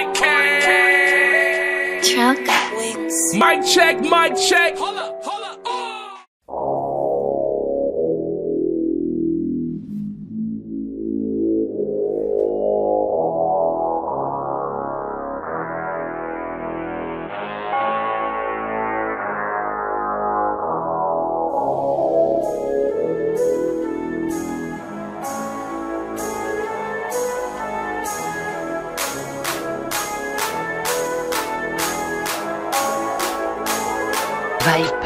100K. Truck wings. Mic check, mic check. Hold up, hold up. Viper.